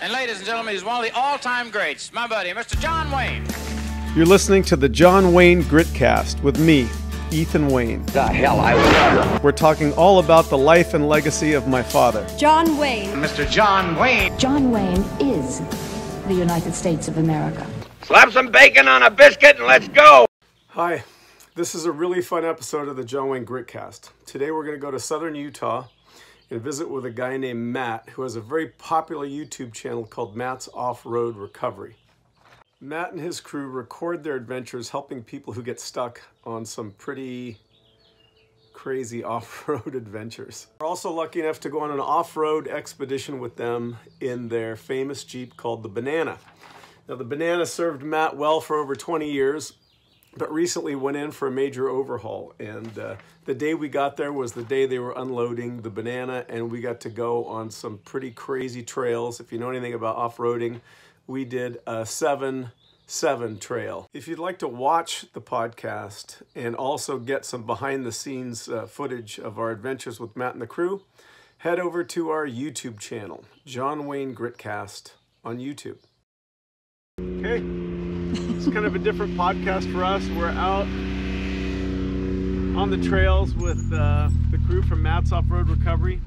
And ladies and gentlemen, he's one of the all-time greats, my buddy, Mr. John Wayne. You're listening to the John Wayne Gritcast with me, Ethan Wayne. The hell I was. We're talking all about the life and legacy of my father, John Wayne. Mr. John Wayne. John Wayne is the United States of America. Slap some bacon on a biscuit and let's go. Hi, this is a really fun episode of the John Wayne Gritcast. Today we're going to go to southern Utah and visit with a guy named Matt, who has a very popular YouTube channel called Matt's Off-Road Recovery. Matt and his crew record their adventures helping people who get stuck on some pretty crazy off-road adventures. We're also lucky enough to go on an off-road expedition with them in their famous Jeep called the Banana. Now, the Banana served Matt well for over 20 years, but recently went in for a major overhaul, and the day we got there was the day they were unloading the Banana, and we got to go on some pretty crazy trails. If you know anything about off-roading, we did a 7-7 trail. If you'd like to watch the podcast and also get some behind-the-scenes footage of our adventures with Matt and the crew, head over to our YouTube channel, John Wayne Gritcast on YouTube. Okay. It's kind of a different podcast for us. We're out on the trails with the crew from Matt's Off-Road Recovery.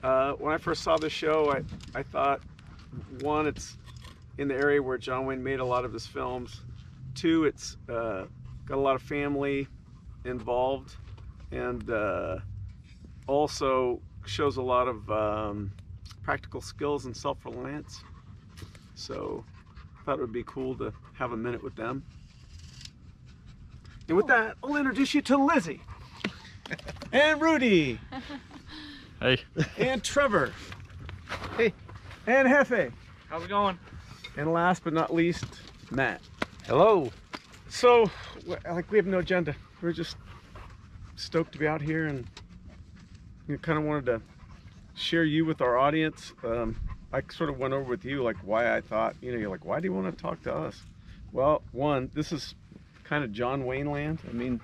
When I first saw this show, I thought, one, it's in the area where John Wayne made a lot of his films. Two, it's got a lot of family involved, and also shows a lot of practical skills and self-reliance. So I thought it would be cool to have a minute with them. And with that, I'll introduce you to Lizzie and Rudy. Hey. And Trevor. Hey. And Jefe. How's it going? And last but not least, Matt. Hello. So, like, we have no agenda. We're just stoked to be out here, and we kind of wanted to share you with our audience. I sort of went over with you, like, why I thought, you know, you're like, why do you want to talk to us? Well, one, this is kind of John Wayne land. I mean,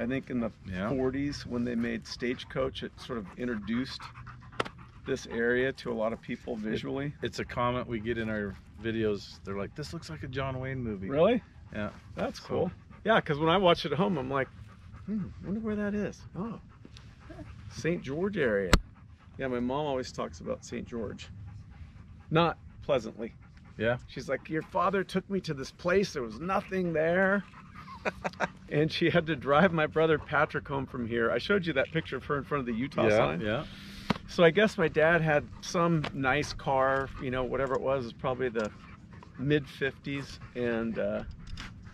I think in the 40s when they made Stagecoach, it sort of introduced this area to a lot of people visually. It's a comment we get in our videos. They're like, this looks like a John Wayne movie. Really? Yeah. That's cool. Yeah, because when I watch it at home, I'm like, I wonder where that is. Oh, St. George area. Yeah, my mom always talks about St. George. Not pleasantly. Yeah. She's like, your father took me to this place. There was nothing there. And she had to drive my brother Patrick home from here. I showed you that picture of her in front of the Utah sign. Yeah. So I guess my dad had some nice car, you know, whatever it was probably the mid-50s. And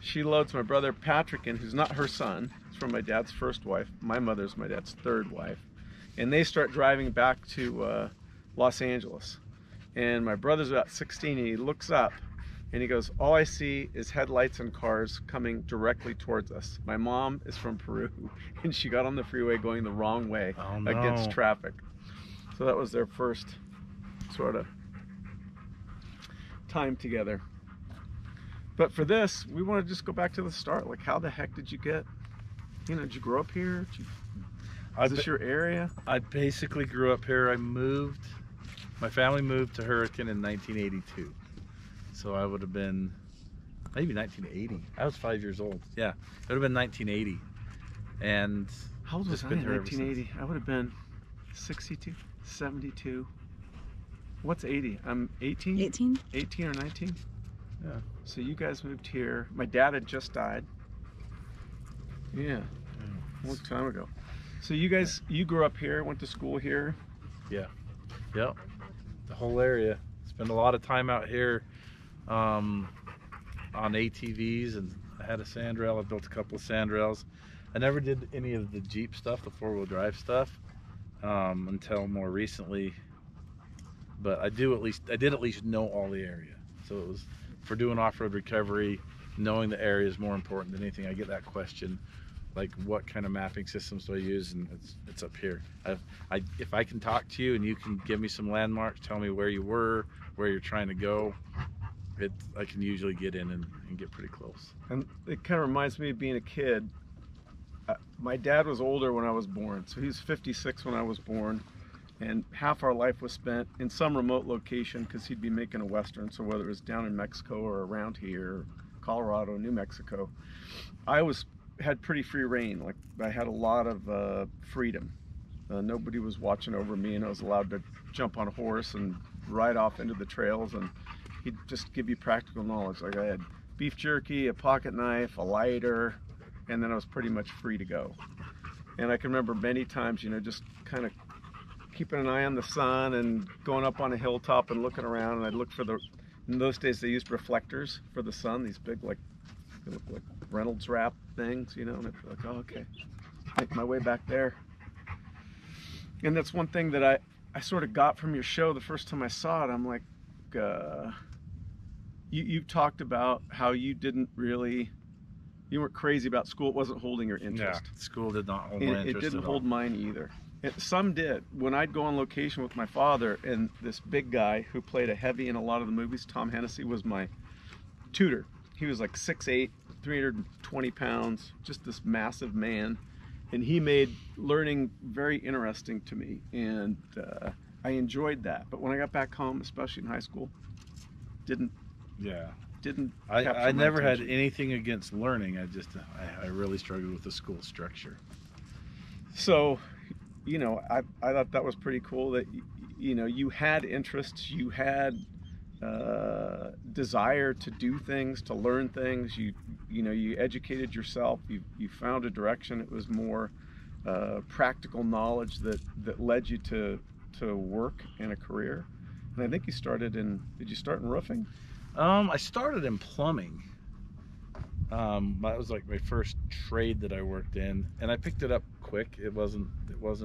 she loads my brother Patrick in, who's not her son. It's from my dad's first wife. My mother's my dad's third wife. And they start driving back to Los Angeles. And my brother's about 16, and he looks up and he goes, all I see is headlights and cars coming directly towards us. My mom is from Peru, and she got on the freeway going the wrong way against traffic. So that was their first sort of time together. But for this, we want to just go back to the start. Like, how the heck did you get, you know, did you grow up here? Is this your area? I basically grew up here. I moved. My family moved to Hurricane in 1982, so I would have been, maybe 1980. I was 5 years old. Yeah, it would have been 1980. And how old was I in 1980? I would have been 62, 72. What's 80? I'm 18? 18. 18 or 19? Yeah. So you guys moved here. My dad had just died. Yeah. A long time ago. So you guys, you grew up here, went to school here. Yeah. Yep. The whole area. Spent a lot of time out here on ATVs, and I had a sandrail. I built a couple of sandrails. I never did any of the Jeep stuff, the four-wheel drive stuff, until more recently. But I did at least know all the area. So it was, for doing off-road recovery, knowing the area is more important than anything. I get that question, like, what kind of mapping systems do I use? And it's up here. If I can talk to you and you can give me some landmarks, tell me where you were, where you're trying to go, I can usually get in and get pretty close. And it kind of reminds me of being a kid. My dad was older when I was born, so he was 56 when I was born. and half our life was spent in some remote location because he'd be making a Western. So whether it was down in Mexico or around here, Colorado, New Mexico, I was had pretty free reign. Like I had a lot of freedom. Nobody was watching over me, and I was allowed to jump on a horse and ride off into the trails, and he'd just give you practical knowledge. Like I had beef jerky, a pocket knife, a lighter, and then I was pretty much free to go. And I can remember many times, you know, just kind of keeping an eye on the sun and going up on a hilltop and looking around, and I'd look for the, in those days they used reflectors for the sun, these big like, they look like Reynolds wrap things, you know, and I'd be like, oh, okay, make my way back there. And that's one thing that I sort of got from your show the first time I saw it. I'm like, you talked about how you didn't really, you weren't crazy about school. It wasn't holding your interest. Yeah, school did not hold my interest. It didn't hold mine either. Some did. When I'd go on location with my father, and this big guy who played a heavy in a lot of the movies, Tom Hennessy, was my tutor. He was like 6'8", 320 pounds, just this massive man. And he made learning very interesting to me, and I enjoyed that. But when I got back home, especially in high school, didn't. I never had anything against learning. I just I really struggled with the school structure. So, you know, I thought that was pretty cool that you know you had interests, you had desire to do things, to learn things. You know, you educated yourself, you found a direction. It was more practical knowledge that led you to work and a career. And I think you started in, did you start in roofing? I started in plumbing. That was like my first trade that I worked in, and I picked it up quick. It wasn't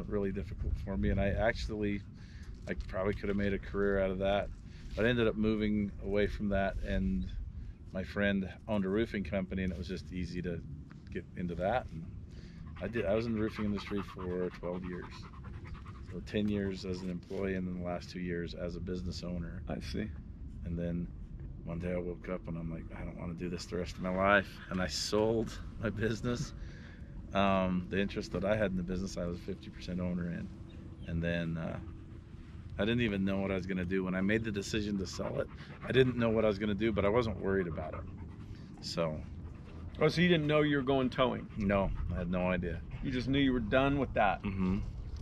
really difficult for me, and I probably could have made a career out of that. But I ended up moving away from that, and my friend owned a roofing company, and it was just easy to get into that. And I was in the roofing industry for 12 years. So 10 years as an employee, and then the last 2 years as a business owner. I see. And then one day I woke up and I'm like, I don't want to do this the rest of my life. And I sold my business. The interest that I had in the business, I was a 50% owner in. And then I didn't even know what I was going to do. When I made the decision to sell it, I didn't know what I was going to do, but I wasn't worried about it. So. Oh, so you didn't know you were going towing? No, I had no idea. You just knew you were done with that. Mm-hmm.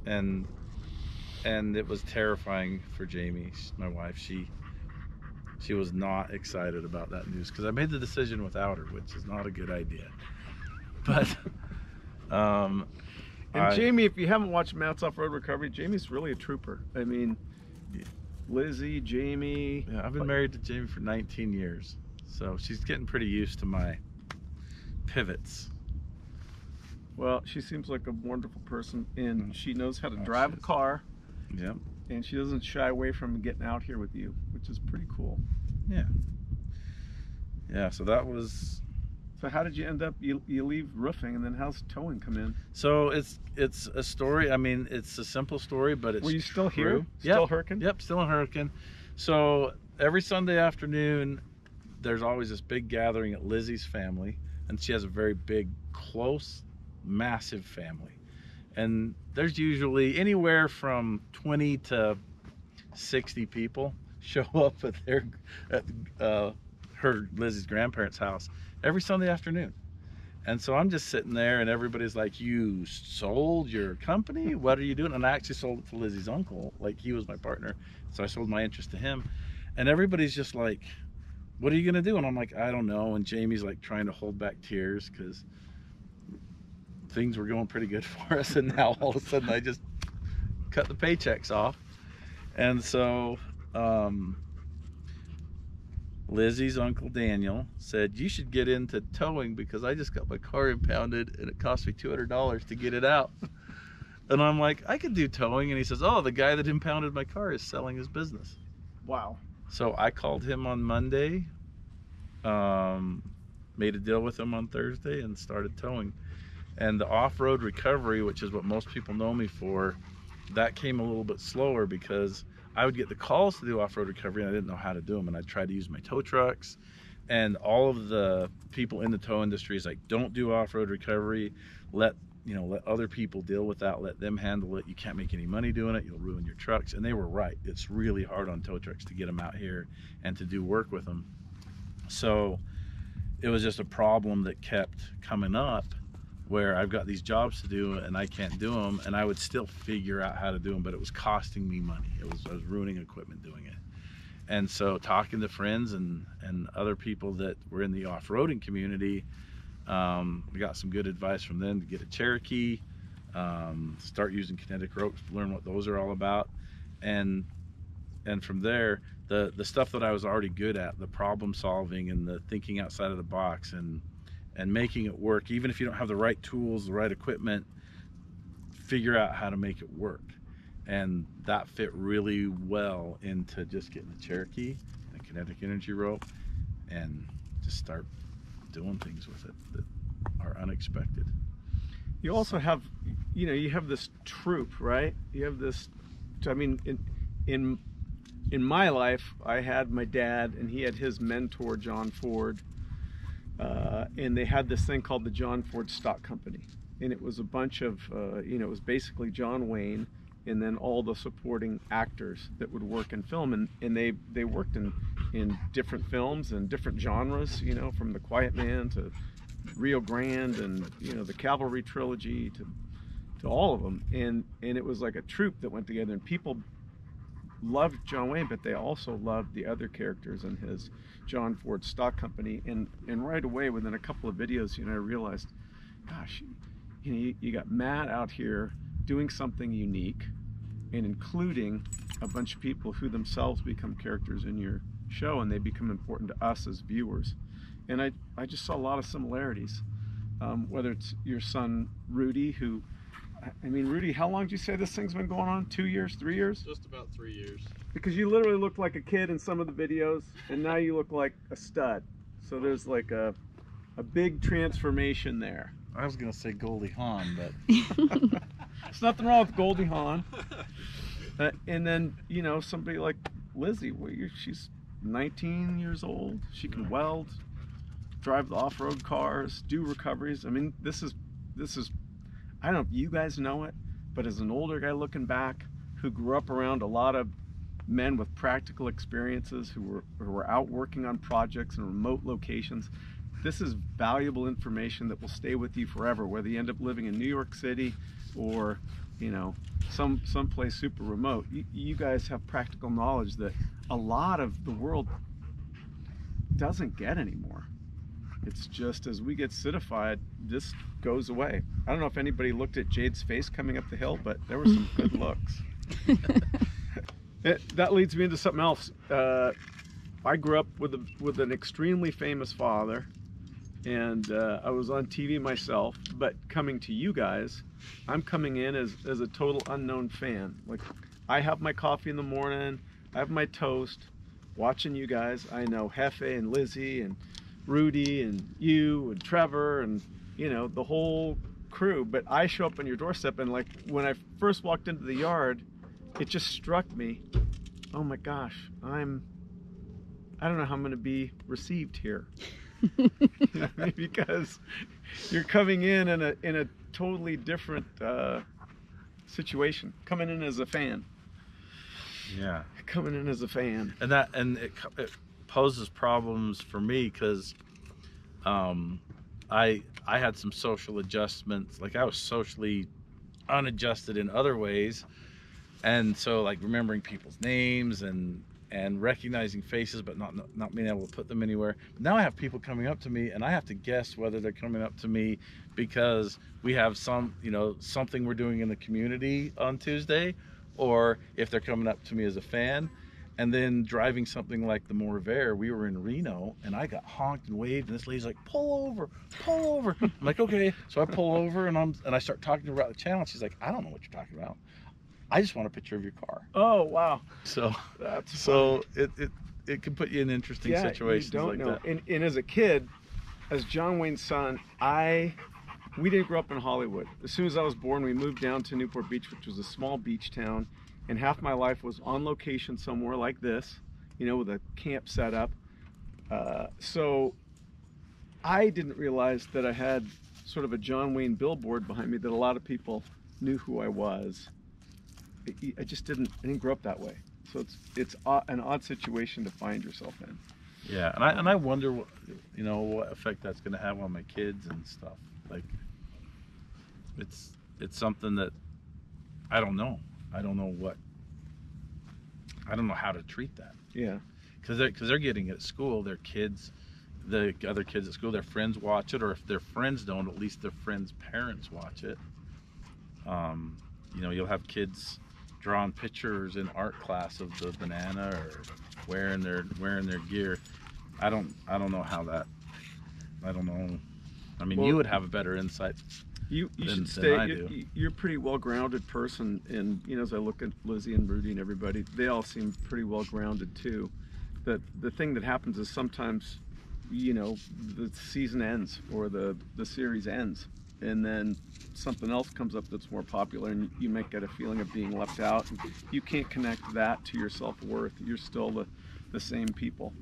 And it was terrifying for Jamie, my wife. She was not excited about that news because I made the decision without her, which is not a good idea. But, And Jamie, if you haven't watched Matt's Off-Road Recovery, Jamie's really a trooper. I mean, Lizzie, Jamie. Yeah, I've been married to Jamie for 19 years, so she's getting pretty used to my pivots. Well, she seems like a wonderful person, and she knows how to drive a car. Yep. And she doesn't shy away from getting out here with you, which is pretty cool. Yeah. Yeah, so that was... So how did you end up, you leave roofing, and then how's towing come in? So it's a story, I mean, it's a simple story, but it's Were you still true. Here? Still yep. Hurricane? Yep, still in Hurricane. So every Sunday afternoon, there's always this big gathering at Lizzie's family, and she has a very big, close, massive family. And there's usually anywhere from 20 to 60 people show up at Lizzie's grandparents' house every Sunday afternoon. And so I'm just sitting there and everybody's like, you sold your company? What are you doing? And I actually sold it to Lizzie's uncle, like he was my partner. So I sold my interest to him. And everybody's just like, what are you gonna do? And I'm like, I don't know. And Jamie's like trying to hold back tears because things were going pretty good for us. And now all of a sudden I just cut the paychecks off. And so, Lizzie's uncle Daniel said, you should get into towing because I just got my car impounded and it cost me $200 to get it out. And I'm like, I could do towing. And he says, oh, the guy that impounded my car is selling his business. Wow. So I called him on Monday, made a deal with him on Thursday and started towing. And the off-road recovery, which is what most people know me for, that came a little bit slower because I would get the calls to do off-road recovery and I didn't know how to do them, and I'd try to use my tow trucks, and all of the people in the tow industry is like, don't do off-road recovery, let you know, let other people deal with that, let them handle it. You can't make any money doing it, you'll ruin your trucks. And they were right. It's really hard on tow trucks to get them out here and to do work with them. So it was just a problem that kept coming up, where I've got these jobs to do and I can't do them, and I would still figure out how to do them, but it was costing me money. I was ruining equipment doing it. And so talking to friends and other people that were in the off-roading community, we got some good advice from them to get a Cherokee, start using kinetic ropes, learn what those are all about. And from there, the stuff that I was already good at, the problem solving and the thinking outside of the box and making it work, even if you don't have the right tools, the right equipment, figure out how to make it work. And that fit really well into just getting the Cherokee and the kinetic energy rope and just start doing things with it that are unexpected. You also have, you know, you have this troop, right? You have this, I mean, in my life, I had my dad and he had his mentor, John Ford, and they had this thing called the John Ford Stock Company. And it was a bunch of, you know, it was basically John Wayne and then all the supporting actors that would work in film, and they worked in different films and different genres, you know, from The Quiet Man to Rio Grande and, you know, the Cavalry Trilogy to all of them. And it was like a troupe that went together, and people loved John Wayne, but they also loved the other characters in his John Ford Stock Company. And right away, within a couple of videos, you know, I realized, gosh, you know, you got Matt out here doing something unique and including a bunch of people who themselves become characters in your show, and they become important to us as viewers. And I just saw a lot of similarities, whether it's your son Rudy, who, I mean, Rudy, how long did you say this thing's been going on? 2 years, 3 years? Just about 3 years. Because you literally looked like a kid in some of the videos, and now you look like a stud. So there's like a big transformation there. I was gonna say Goldie Hawn, but... There's nothing wrong with Goldie Hawn. And then, you know, somebody like Lizzie, she's 19 years old. She can weld, drive the off-road cars, do recoveries. I mean, this is, I don't know if you guys know it, but as an older guy looking back who grew up around a lot of men with practical experiences who were out working on projects in remote locations, this is valuable information that will stay with you forever, whether you end up living in New York City or, you know, someplace super remote. You guys have practical knowledge that a lot of the world doesn't get anymore. It's just, as we get citified, this goes away. I don't know if anybody looked at Jade's face coming up the hill, but there were some good looks. That leads me into something else. I grew up with an extremely famous father, and I was on TV myself, but coming to you guys, I'm coming in as a total unknown fan. Like, I have my coffee in the morning, I have my toast, watching you guys. I know Jefe and Lizzie and Rudy and you and Trevor and, you know, the whole crew, but I show up on your doorstep, and like, when I first walked into the yard, it just struck me, oh my gosh, I don't know how I'm gonna be received here. Because you're coming in a totally different situation, coming in as a fan. Yeah, coming in as a fan. And that, and it poses problems for me, because I had some social adjustments. Like, I was socially unadjusted in other ways, and so like remembering people's names and recognizing faces, but not being able to put them anywhere. But now I have people coming up to me, and I have to guess whether they're coming up to me because we have some, you know, something we're doing in the community on Tuesday, or if they're coming up to me as a fan. And then driving something like the Corvair, we were in Reno, and I got honked and waved, and this lady's like, pull over, pull over. I'm like, okay. So I pull over, and I start talking to her about the channel, and she's like, I don't know what you're talking about. I just want a picture of your car. Oh, wow. So that's so it can put you in interesting situations. You don't know. That. And as a kid, as John Wayne's son, we didn't grow up in Hollywood. As soon as I was born, we moved down to Newport Beach, which was a small beach town, and half my life was on location somewhere like this, you know, with a camp set up. So I didn't realize that I had sort of a John Wayne billboard behind me that a lot of people knew who I was. I just didn't, I didn't grow up that way. So it's an odd situation to find yourself in. Yeah, and I wonder what, you know, what effect that's going to have on my kids and stuff. Like, it's something that I don't know. I don't know how to treat that. Yeah. Because they're getting it at school. Their kids, the other kids at school, their friends watch it, or if their friends don't, at least their friends' parents watch it. You know, you'll have kids drawing pictures in art class of the banana or wearing their gear. I don't know how that. I don't know. I mean, well, you would have a better insight. You should stay. You're a pretty well-grounded person, and you know, as I look at Lizzie and Rudy and everybody, they all seem pretty well-grounded too. That the thing that happens is sometimes, you know, the season ends or the series ends, and then something else comes up that's more popular, and you might get a feeling of being left out. And you can't connect that to your self-worth. You're still the same people,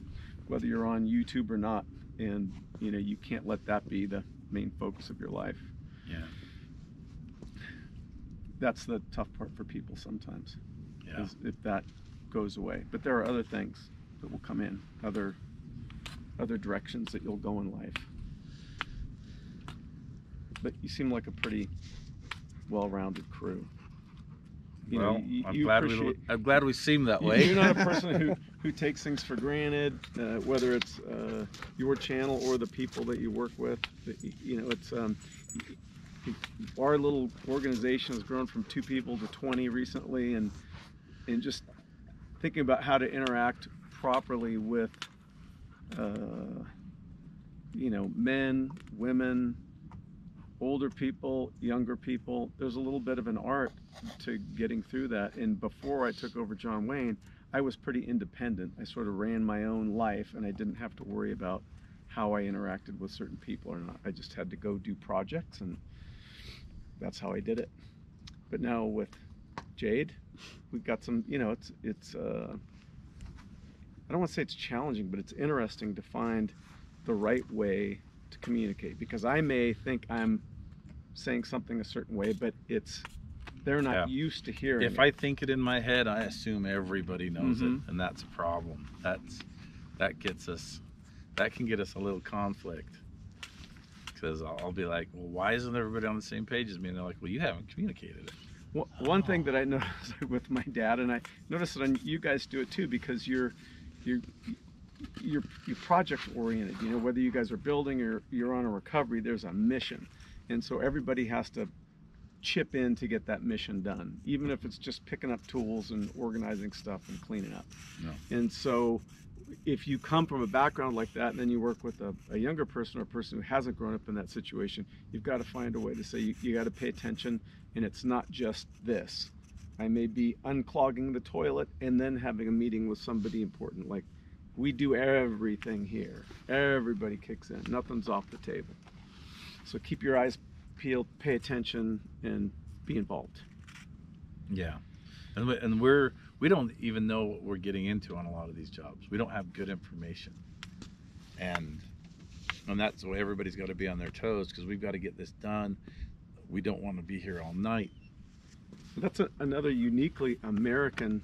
whether you're on YouTube or not, and you know, you can't let that be the main focus of your life. Yeah, that's the tough part for people sometimes. Yeah, is if that goes away. But there are other things that will come in, other directions that you'll go in life. But you seem like a pretty well-rounded crew. I'm glad we seem that way. You're not a person who takes things for granted, whether it's your channel or the people that you work with. You know, it's our little organization has grown from 2 people to 20 recently, and just thinking about how to interact properly with, you know, men, women, older people, younger people. There's a little bit of an art to getting through that. And before I took over John Wayne, I was pretty independent. I sort of ran my own life, and I didn't have to worry about how I interacted with certain people or not. I just had to go do projects, and that's how I did it. But now with Jade, we've got some, you know, it's I don't want to say it's challenging, but it's interesting to find the right way to communicate, because I may think I'm saying something a certain way, but they're not used to hearing it. If I think it in my head, I assume everybody knows it, and that's a problem. That can get us a little conflict, because I'll be like, well, why isn't everybody on the same page as me? And they're like, well, you haven't communicated it. Well, one thing that I noticed with my dad, and I noticed that you guys do it too, because you're project oriented. You know, whether you guys are building or you're on a recovery, there's a mission, and so everybody has to chip in to get that mission done, even if it's just picking up tools and organizing stuff and cleaning up. Yeah. And so if you come from a background like that, and then you work with a younger person or a person who hasn't grown up in that situation, you've got to find a way to say you got to pay attention, and it's not just this. I may be unclogging the toilet and then having a meeting with somebody important. Like, we do everything here. Everybody kicks in. Nothing's off the table. So keep your eyes peeled, pay attention, and be involved. Yeah. We don't even know what we're getting into on a lot of these jobs. We don't have good information. And that's why everybody's got to be on their toes, because we've got to get this done. We don't want to be here all night. That's another uniquely American,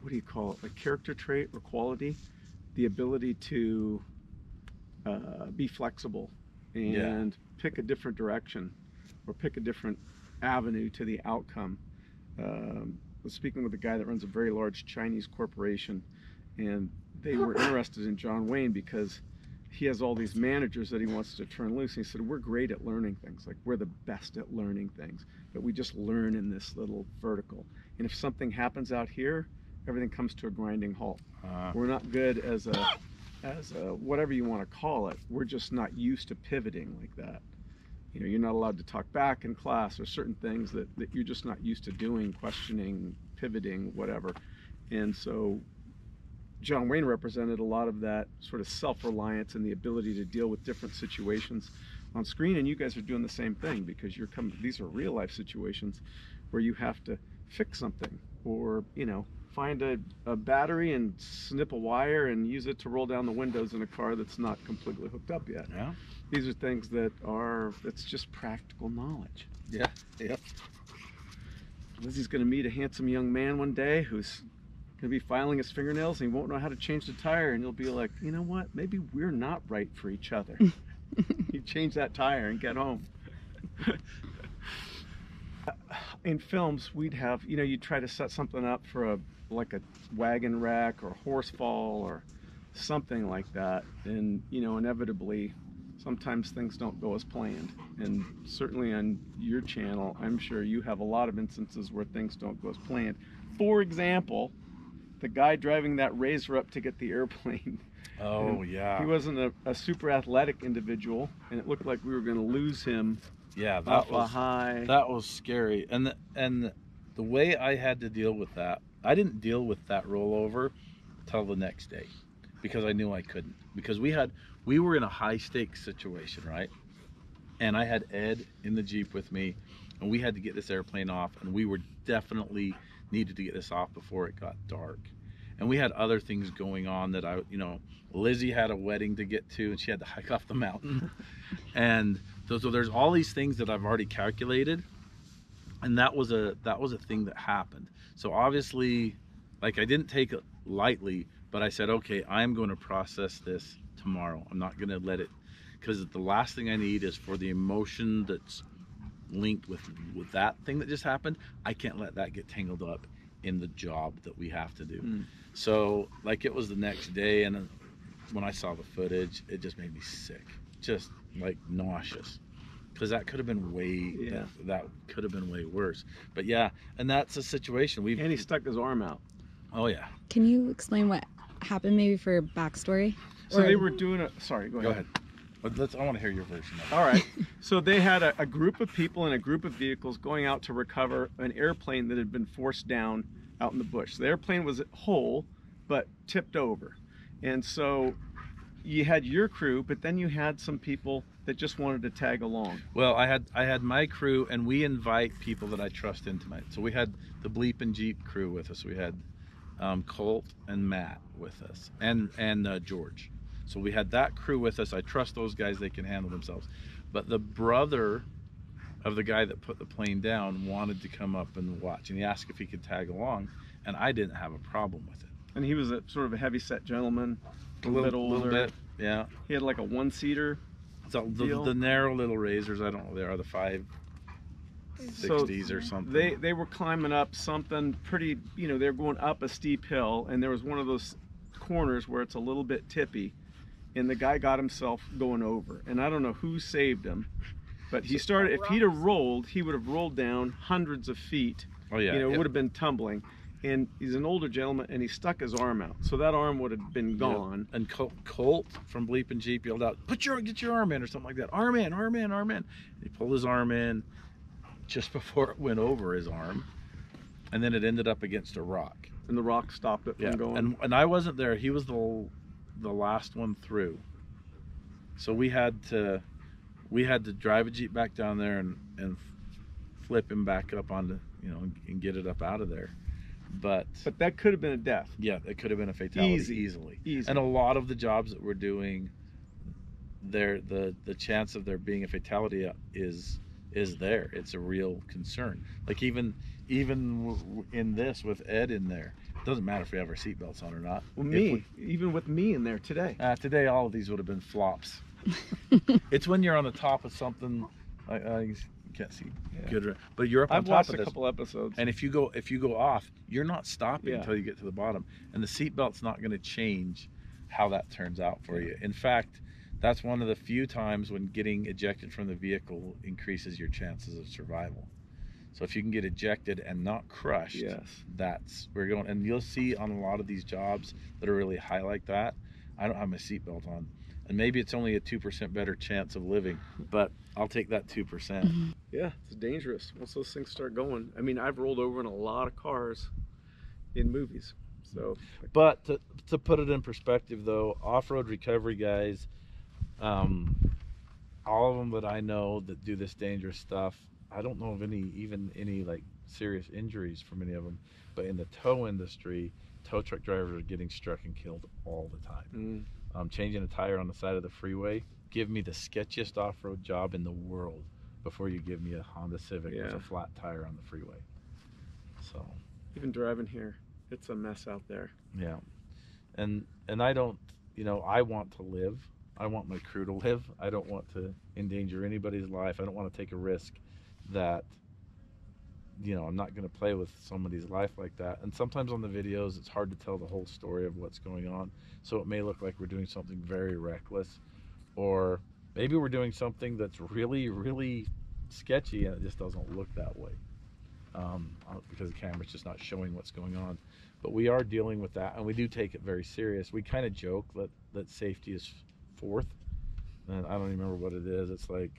what do you call it, like character trait or quality? The ability to be flexible and pick a different direction or pick a different avenue to the outcome. I was speaking with a guy that runs a very large Chinese corporation, and they were interested in John Wayne because he has all these managers that he wants to turn loose. And he said, we're great at learning things. Like, we're the best at learning things, but we just learn in this little vertical. And if something happens out here, everything comes to a grinding halt. We're not good as a whatever you want to call it. We're just not used to pivoting like that. You know, you're not allowed to talk back in class, or certain things that you're just not used to doing, questioning, pivoting, whatever. And so John Wayne represented a lot of that sort of self-reliance and the ability to deal with different situations on screen. And you guys are doing the same thing, because you're coming, these are real life situations where you have to fix something, or, you know, find a battery and snip a wire and use it to roll down the windows in a car that's not completely hooked up yet. Yeah. These are things that are, it's just practical knowledge. Yeah, yeah. Lizzie's gonna meet a handsome young man one day who's gonna be filing his fingernails and he won't know how to change the tire, and you'll be like, you know what, maybe we're not right for each other. You change that tire and get home. In films, we'd have, you know, you'd try to set something up for like a wagon wreck or horse fall or something like that, and, you know, inevitably sometimes things don't go as planned. And certainly on your channel, I'm sure you have a lot of instances where things don't go as planned. For example, the guy driving that Razor up to get the airplane. Oh, yeah. He wasn't a super athletic individual, and it looked like we were going to lose him. Yeah, that was scary. And the way I had to deal with that, I didn't deal with that rollover till the next day because I knew I couldn't, because we were in a high stakes situation, right? And I had Ed in the Jeep with me, and we had to get this airplane off, and we were definitely needed to get this off before it got dark. And we had other things going on that I, you know, Lizzie had a wedding to get to, and she had to hike off the mountain. And so there's all these things that I've already calculated, and that was a thing that happened. So obviously, like, I didn't take it lightly, but I said, okay, I'm going to process this tomorrow. I'm not going to let it, because the last thing I need is for the emotion that's linked with that thing that just happened. I can't let that get tangled up in the job that we have to do. Mm. So, like, it was the next day, and when I saw the footage, it just made me sick, just like nauseous, because that could have been way, yeah, that could have been way worse. But yeah, and that's a situation we've. And he stuck his arm out. Oh yeah. Can you explain what happened, maybe for backstory? So they were doing a. Sorry, go ahead. Let's. I want to hear your version of it. All right. So they had a group of people and a group of vehicles going out to recover an airplane that had been forced down out in the bush. The airplane was whole, but tipped over, and so you had your crew, but then you had some people that just wanted to tag along. Well, I had my crew, and we invite people that I trust in tonight. So we had the Bleep and Jeep crew with us. We had Colt and Matt with us, and George. So we had that crew with us. I trust those guys; they can handle themselves. But the brother of the guy that put the plane down wanted to come up and watch, and he asked if he could tag along, and I didn't have a problem with it. And he was a sort of a heavy-set gentleman. A little bit, yeah. He had like a one-seater. So the narrow little Razors, I don't know, they are the 560s or something. They were climbing up something pretty, you know, they were going up a steep hill, and there was one of those corners where it's a little bit tippy, and the guy got himself going over. And I don't know who saved him, but he started, if he'd have rolled, he would have rolled down hundreds of feet. Oh yeah. You know, it would have been tumbling. And he's an older gentleman, and he stuck his arm out. So that arm would have been gone. Yeah. And Colt from Bleep and Jeep yelled out, get your arm in, or something like that. Arm in, arm in, arm in. And he pulled his arm in just before it went over his arm. And then it ended up against a rock. And the rock stopped it from going. And I wasn't there. He was the last one through. So we had to drive a Jeep back down there and flip him back up onto, you know, and get it up out of there. But that could have been a death. Yeah, it could have been a fatality. Easily. And a lot of the jobs that we're doing, the chance of there being a fatality is there. It's a real concern. Like even in this with Ed in there, it doesn't matter if we have our seatbelts on or not. Well, even with me in there today. Today, all of these would have been flops. It's when you're on the top of something. I can't see good, but you're up on top of this. I've watched a couple episodes, and if you go off, you're not stopping until you get to the bottom, and the seatbelt's not going to change how that turns out for you. In fact, that's one of the few times when getting ejected from the vehicle increases your chances of survival. So if you can get ejected and not crushed, that's where you're going. And you'll see on a lot of these jobs that are really high like that, I don't have my seatbelt on. And maybe it's only a 2% better chance of living, but I'll take that 2%. Yeah, it's dangerous once those things start going. I mean, I've rolled over in a lot of cars in movies. So, but to put it in perspective, though, off-road recovery guys, all of them that I know that do this dangerous stuff, I don't know of even any like serious injuries from any of them, but in the tow industry, tow truck drivers are getting struck and killed all the time. Changing a tire on the side of the freeway, give me the sketchiest off-road job in the world before you give me a Honda Civic with a flat tire on the freeway. So even driving here, it's a mess out there. Yeah. And I don't, you know, I want to live. I want my crew to live. I don't want to endanger anybody's life. I don't want to take a risk that, you know, I'm not going to play with somebody's life like that. And sometimes on the videos, it's hard to tell the whole story of what's going on. So it may look like we're doing something very reckless, or maybe we're doing something that's really, really sketchy and it just doesn't look that way. Because the camera's just not showing what's going on. But we are dealing with that, and we do take it very serious. We kind of joke that safety is fourth, and I don't even remember what it is. It's like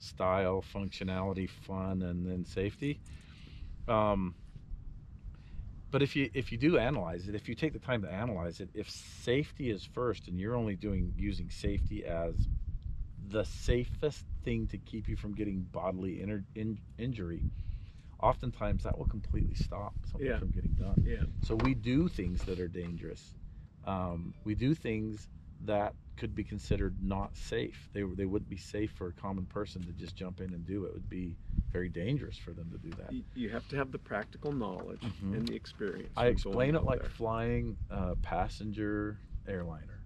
style, functionality, fun, and then safety. But if you do analyze it, if you take the time to analyze it, if safety is first and you're only using safety as the safest thing to keep you from getting bodily injury, oftentimes that will completely stop something from getting done. So we do things that are dangerous. We do things that could be considered not safe. They wouldn't be safe for a common person to just jump in and do it. It would be very dangerous for them to do that. You have to have the practical knowledge and the experience. I explain it like flying a passenger airliner.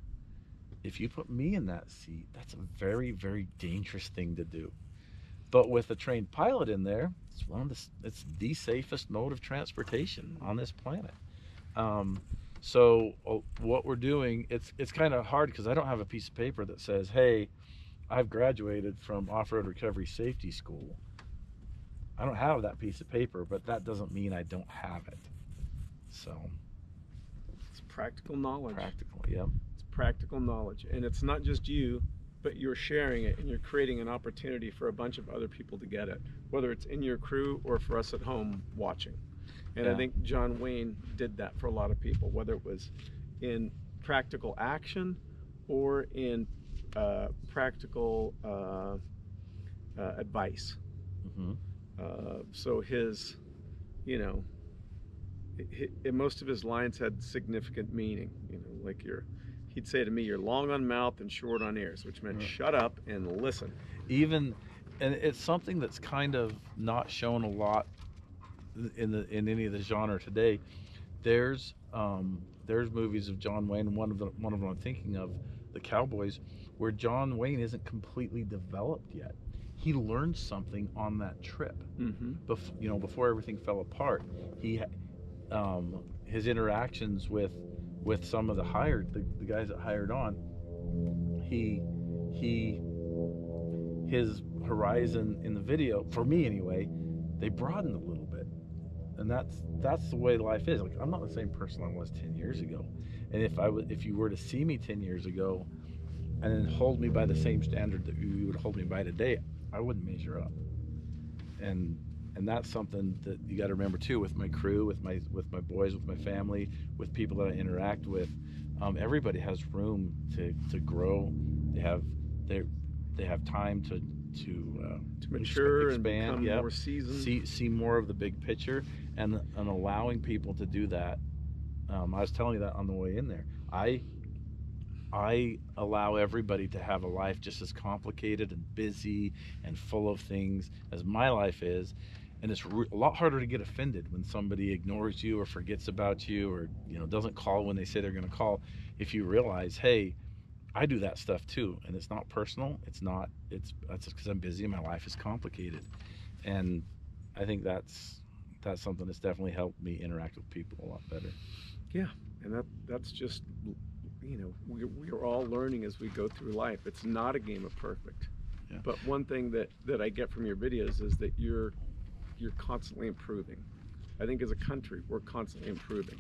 If you put me in that seat, that's a very, very dangerous thing to do. But with a trained pilot in there, it's the safest mode of transportation on this planet. So what we're doing, it's kind of hard because I don't have a piece of paper that says, hey, I've graduated from Off-Road Recovery Safety School. I don't have that piece of paper, but that doesn't mean I don't have it. So it's practical knowledge. Practical, yeah. It's practical knowledge, and it's not just you, but you're sharing it and you're creating an opportunity for a bunch of other people to get it, whether it's in your crew or for us at home watching. And I think John Wayne did that for a lot of people, whether it was in practical action or in practical advice. So his, you know, most of his lines had significant meaning, you know, like he'd say to me, you're long on mouth and short on ears, which meant shut up and listen. And it's something that's kind of not shown a lot in any of the genre today. There's movies of John Wayne, one of them I'm thinking of, The Cowboys, where John Wayne isn't completely developed yet. He learned something on that trip, before everything fell apart. He, his interactions with some of the guys that hired on, his horizon in the video, for me anyway, they broadened a little bit. And that's the way life is. Like, I'm not the same person I was 10 years ago. And if you were to see me 10 years ago and then hold me by the same standard that you would hold me by today, I wouldn't measure up. And that's something that you got to remember too, with my crew, with my boys, with my family, with people that I interact with. Everybody has room to grow. They have time to mature, expand, and become more seasoned. See more of the big picture, and allowing people to do that. I was telling you that on the way in there. I allow everybody to have a life just as complicated and busy and full of things as my life is. And it's a lot harder to get offended when somebody ignores you or forgets about you, or, you know, doesn't call when they say they're going to call. If you realize, hey, I do that stuff too, and it's not personal. That's just because I'm busy and my life is complicated. And I think that's something that's definitely helped me interact with people a lot better. Yeah, and that's just, you know, we're all learning as we go through life. It's not a game of perfect. Yeah. But one thing that I get from your videos is that you're constantly improving. I think as a country, we're constantly improving.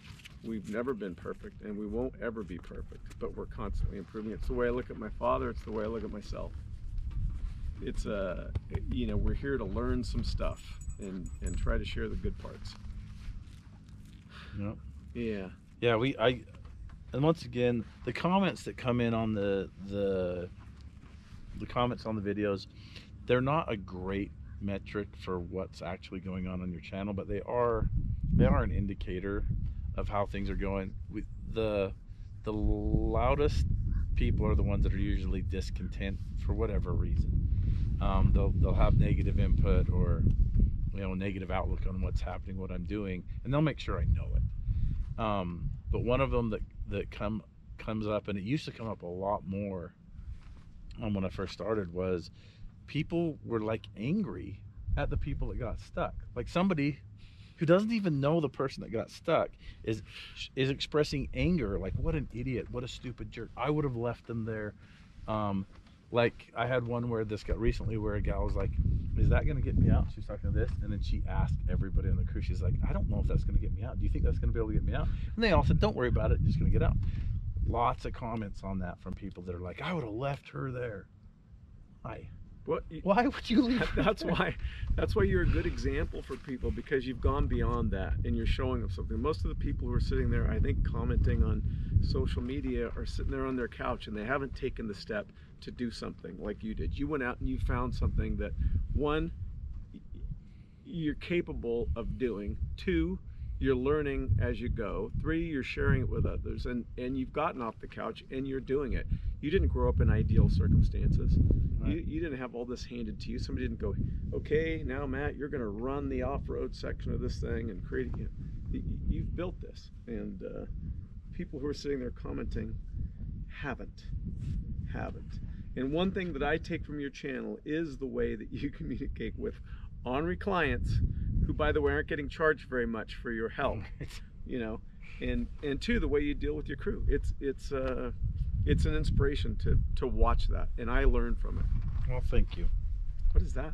We've never been perfect, and we won't ever be perfect, but we're constantly improving. It's the way I look at my father. It's the way I look at myself. It's you know, we're here to learn some stuff and try to share the good parts. Yep. Yeah. Yeah. And once again, the comments that come in on the comments on the videos, they're not a great metric for what's actually going on your channel, but they are an indicator of how things are going. The loudest people are the ones that are usually discontent for whatever reason. They'll have negative input or, you know, negative outlook on what's happening, what I'm doing, and they'll make sure I know it. But one of them that comes up, and it used to come up a lot more when I first started, was people were like angry at the people that got stuck. Like somebody who doesn't even know the person that got stuck is expressing anger, like, what an idiot, what a stupid jerk, I would have left them there. Like I had one where this got recently, where a gal was like, is that gonna get me out? She's talking to this, and then she asked everybody on the crew, she's like, I don't know if that's gonna get me out, do you think that's gonna be able to get me out? And they all said, don't worry about it, you're just gonna get out. Lots of comments on that from people that are like, I would have left her there. Hi. Well, why would you leave? That's why you're a good example for people, because you've gone beyond that and you're showing them something. Most of the people who are sitting there, I think, commenting on social media are sitting there on their couch and they haven't taken the step to do something like you did. You went out and you found something that, one, you're capable of doing, two, you're learning as you go, three, you're sharing it with others, and you've gotten off the couch and you're doing it. You didn't grow up in ideal circumstances. Right. You didn't have all this handed to you. Somebody didn't go, okay, now Matt, you're gonna run the off-road section of this thing and create it. You've built this, and people who are sitting there commenting haven't. And one thing that I take from your channel is the way that you communicate with ornery clients, who, by the way, aren't getting charged very much for your help, you know, and two, the way you deal with your crew. It's an inspiration to watch that, and I learned from it. Well, thank you. What is that?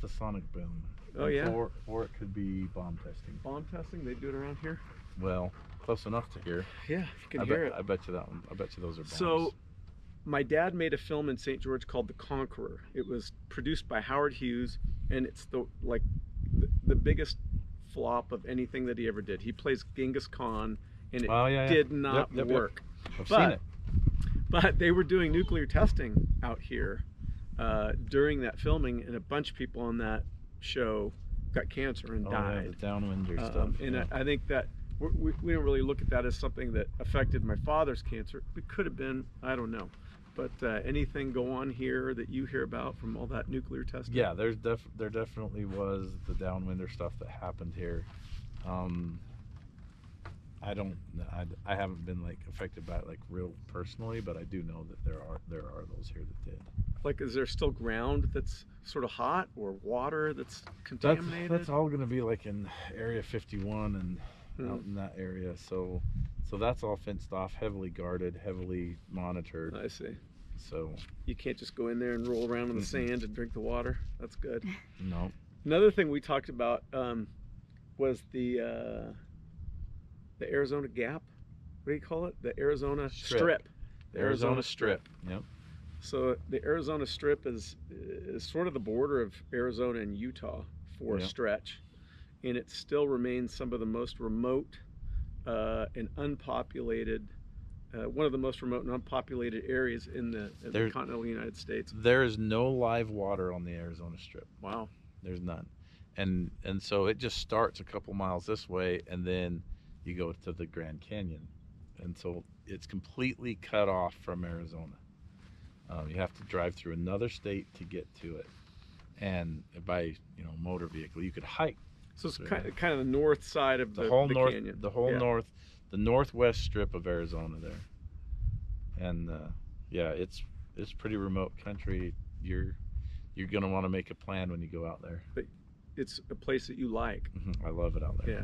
It's a sonic boom. Oh, yeah? Or it could be bomb testing. Bomb testing? They do it around here? Well, close enough to here. Yeah, you can hear it. I bet you that one. I bet you those are bombs. So, my dad made a film in St. George called The Conqueror. It was produced by Howard Hughes, and it's the biggest flop of anything that he ever did. He plays Genghis Khan, and it did not work. Yep. But they were doing nuclear testing out here during that filming, and a bunch of people on that show got cancer and died. Yeah, the downwinder stuff. And yeah. I think that we don't really look at that as something that affected my father's cancer. It could have been, I don't know. But anything go on here that you hear about from all that nuclear testing? Yeah, there definitely was the downwinder stuff that happened here. I haven't been like affected by it like real personally, but I do know that there are those here that did. Like, is there still ground that's sort of hot or water that's contaminated? That's all going to be like in Area 51 and out in that area. So that's all fenced off, heavily guarded, heavily monitored. I see. So you can't just go in there and roll around in the sand and drink the water. That's good. No. Another thing we talked about was the Arizona Gap. What do you call it? The Arizona Strip. The Arizona Strip. Yep. So the Arizona Strip is sort of the border of Arizona and Utah for a stretch, and it still remains some of the most remote and unpopulated, one of the most remote and unpopulated areas in the continental United States. There is no live water on the Arizona Strip. Wow. There's none. And so it just starts a couple miles this way, and then you go to the Grand Canyon. And so it's completely cut off from Arizona. You have to drive through another state to get to it. And by, you know, motor vehicle, you could hike. So it's kind of the north side of the canyon. The northwest strip of Arizona there. And it's pretty remote country. You're gonna want to make a plan when you go out there. But it's a place that you like. Mm-hmm. I love it out there.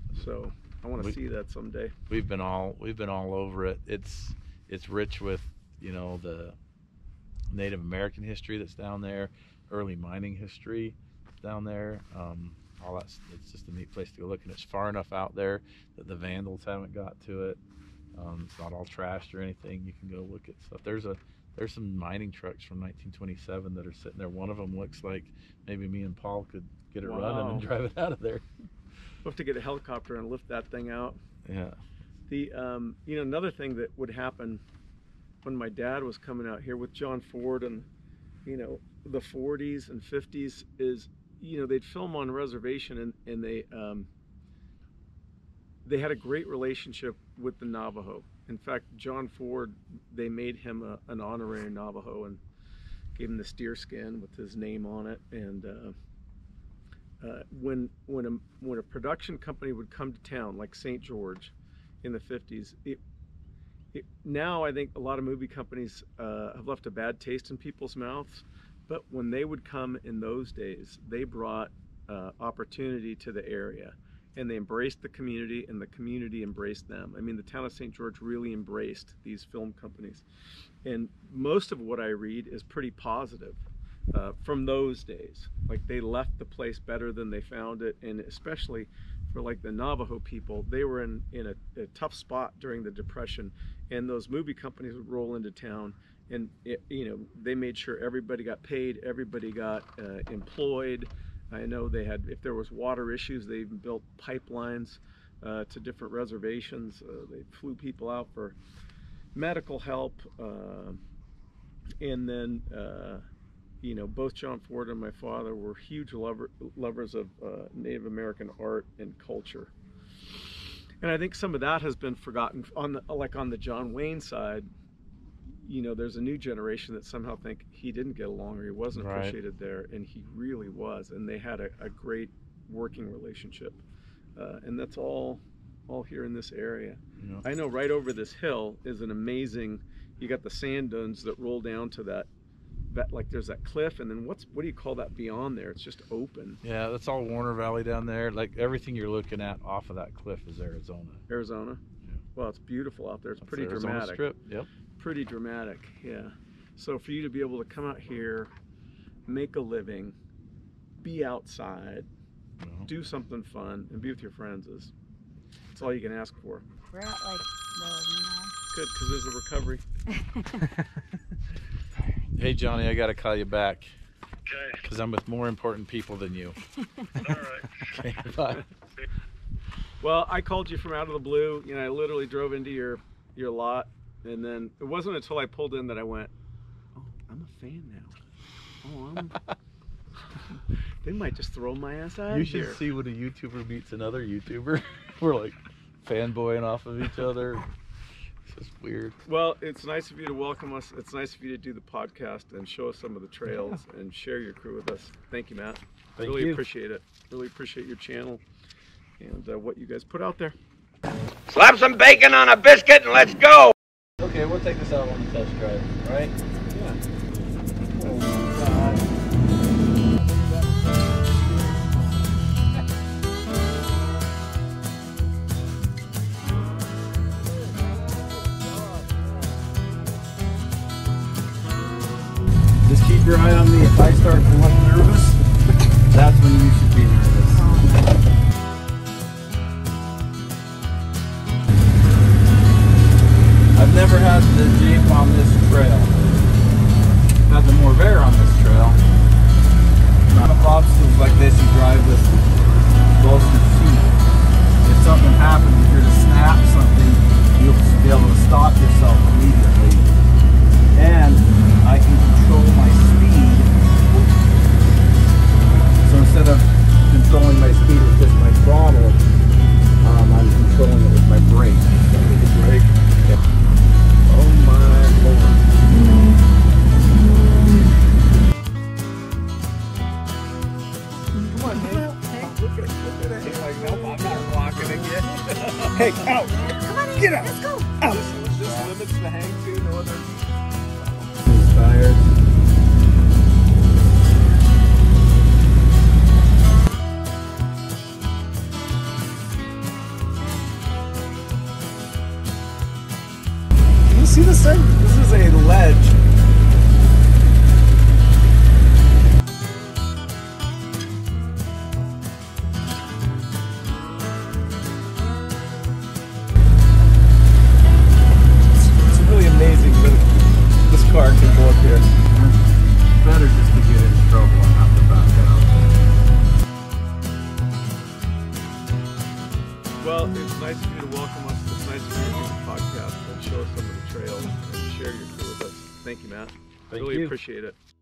Yeah. So I want to see that someday. We've been all over it. It's rich with, you know, the Native American history that's down there, early mining history down there. All that, it's just a neat place to go look, and it's far enough out there that the vandals haven't got to it. It's not all trashed or anything. You can go look at stuff. There's some mining trucks from 1927 that are sitting there. One of them looks like maybe me and Paul could get it running and drive it out of there. We'll have to get a helicopter and lift that thing out. Yeah. The you know, another thing that would happen when my dad was coming out here with John Ford, and you know, the 40s and 50s is, you know, they'd film on reservation, and they had a great relationship with the Navajo. In fact, John Ford, they made him an honorary Navajo and gave him the deer skin with his name on it. And when a production company would come to town, like St. George in the 50s, now I think a lot of movie companies have left a bad taste in people's mouths, but when they would come in those days, they brought opportunity to the area, and they embraced the community, and the community embraced them. I mean, the town of St. George really embraced these film companies. And most of what I read is pretty positive from those days. Like, they left the place better than they found it, and especially for like the Navajo people, they were in a tough spot during the Depression, and those movie companies would roll into town, and they made sure everybody got paid, everybody got employed. I know they had, if there was water issues, they even built pipelines to different reservations. They flew people out for medical help. And then, both John Ford and my father were huge lovers of Native American art and culture. And I think some of that has been forgotten on the John Wayne side. You know, there's a new generation that somehow think he didn't get along or he wasn't appreciated there, and he really was. And they had a great working relationship, and that's all here in this area. Yeah. I know right over this hill is an amazing. You got the sand dunes that roll down to that like there's that cliff, and then what do you call that beyond there? It's just open. Yeah, that's all Warner Valley down there. Like everything you're looking at off of that cliff is Arizona. Arizona. Yeah. Well, it's beautiful out there. It's pretty Arizona dramatic. Strip. Yep. Pretty dramatic, yeah. So for you to be able to come out here, make a living, be outside, do something fun, and be with your friends it's all you can ask for. We're at like low, Good, because there's a recovery. Hey Johnny, I gotta call you back. Okay. Because I'm with more important people than you. All right. Okay, bye. Well, I called you from out of the blue. You know, I literally drove into your lot. And then it wasn't until I pulled in that I went, oh, I'm a fan now. Oh, they might just throw my ass out. You should see when a YouTuber meets another YouTuber. We're like fanboying off of each other. It's just weird. Well, it's nice of you to welcome us. It's nice of you to do the podcast and show us some of the trails and share your crew with us. Thank you, Matt. Thank you. Really appreciate it. Really appreciate your channel and what you guys put out there. Slap some bacon on a biscuit and let's go. Okay, we'll take this out on the test drive, right? Yeah. Oh my God. Just keep your eye on me. If I start to look nervous, that's when you should be nervous. I've never had the Jeep on this trail. I've had the Corvair on this trail. Not a obstacles like this, you drive with both your feet. If something happens, if you're to snap something, you'll be able to stop yourself immediately. And I can control my speed. So instead of controlling my speed with just my throttle, I'm controlling it with my brake. So with the brake. Yeah. Oh my Lord. Come on, man. Look at it. He's like, nope, I'm not walking again. Hey, out. Come on, get out. Let's go. Out. This just limits the hang to no other. He's tired. See this thing? This is a ledge. It's really amazing that this car can go up here. It's better just to get in trouble and have to back out. Well, it's nice of you to welcome us. It's nice of you to do the podcast and show us some of the trail and share your crew with us. Thank you, Matt. Thank you. Really appreciate it.